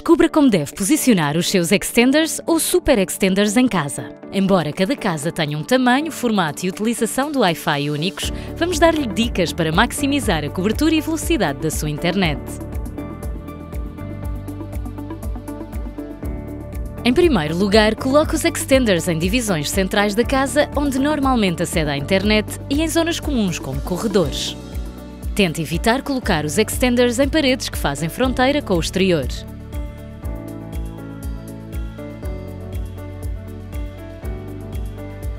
Descubra como deve posicionar os seus Extenders ou Super Extenders em casa. Embora cada casa tenha um tamanho, formato e utilização do Wi-Fi únicos, vamos dar-lhe dicas para maximizar a cobertura e velocidade da sua internet. Em primeiro lugar, coloque os Extenders em divisões centrais da casa, onde normalmente acede à internet, e em zonas comuns como corredores. Tente evitar colocar os Extenders em paredes que fazem fronteira com o exterior.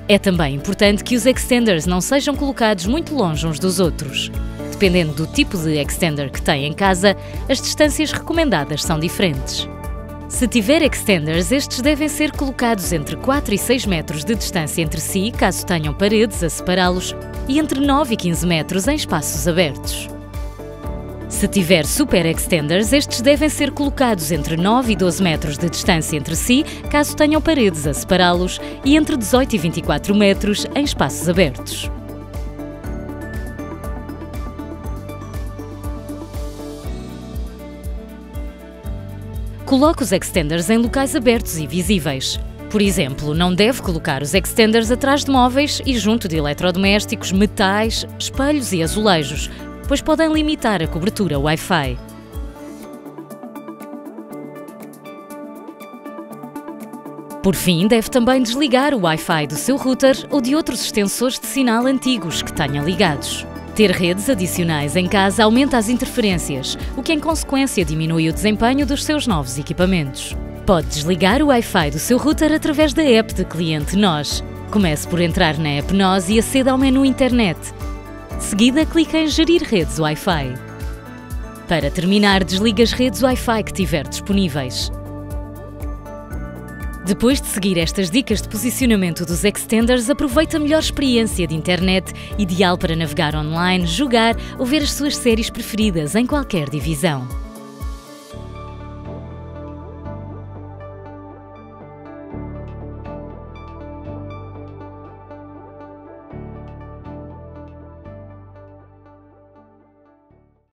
É também importante que os Extenders não sejam colocados muito longe uns dos outros. Dependendo do tipo de Extender que tem em casa, as distâncias recomendadas são diferentes. Se tiver Extenders, estes devem ser colocados entre 4 e 6 metros de distância entre si, caso tenham paredes a separá-los, e entre 9 e 15 metros em espaços abertos. Se tiver Super Extenders, estes devem ser colocados entre 9 e 12 metros de distância entre si, caso tenham paredes a separá-los, e entre 18 e 24 metros em espaços abertos. Coloque os Extenders em locais abertos e visíveis. Por exemplo, não deve colocar os Extenders atrás de móveis e junto de eletrodomésticos, metais, espelhos e azulejos, pois podem limitar a cobertura Wi-Fi. Por fim, deve também desligar o Wi-Fi do seu router ou de outros extensores de sinal antigos que tenha ligados. Ter redes adicionais em casa aumenta as interferências, o que em consequência diminui o desempenho dos seus novos equipamentos. Pode desligar o Wi-Fi do seu router através da app de cliente NOS. Comece por entrar na app NOS e aceda ao menu Internet. De seguida, clique em Gerir redes Wi-Fi. Para terminar, desligue as redes Wi-Fi que tiver disponíveis. Depois de seguir estas dicas de posicionamento dos Extenders, aproveite a melhor experiência de internet, ideal para navegar online, jogar ou ver as suas séries preferidas em qualquer divisão.